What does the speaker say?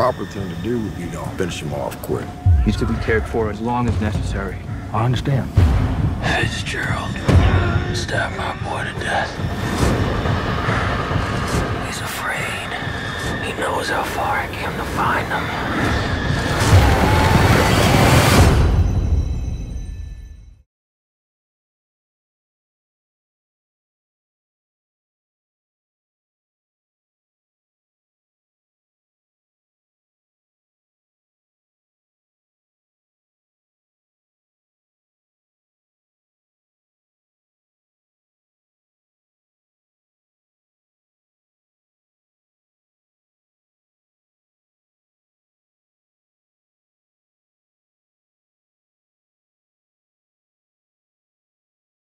proper thing to do would be to finish him off quick. He's to be cared for as long as necessary. I understand. Fitzgerald stabbed my boy to death. He's afraid. He knows how far I came to find him.